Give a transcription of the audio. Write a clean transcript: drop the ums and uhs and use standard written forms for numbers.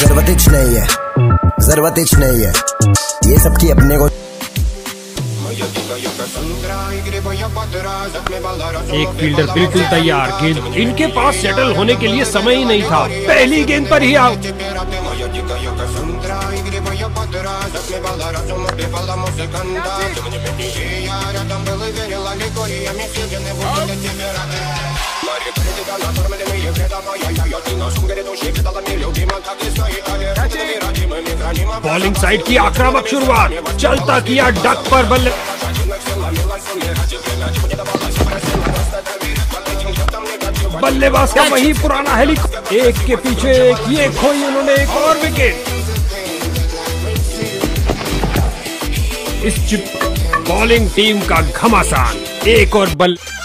जरूरत नहीं है ये सबकी अपने को। एक फील्डर बिल्कुल तैयार, गेंद इनके पास सेटल होने के लिए समय ही नहीं था, पहली गेंद पर ही आउट। बॉलिंग साइड की आक्रामक शुरुआत, चलता किया डक पर बल्ले। बल्लेबाज का वही पुराना हेलीकॉप्टर, एक के पीछे एक, ये खोई उन्होंने एक और विकेट। इस बॉलिंग टीम का घमासान, एक और बल्ले।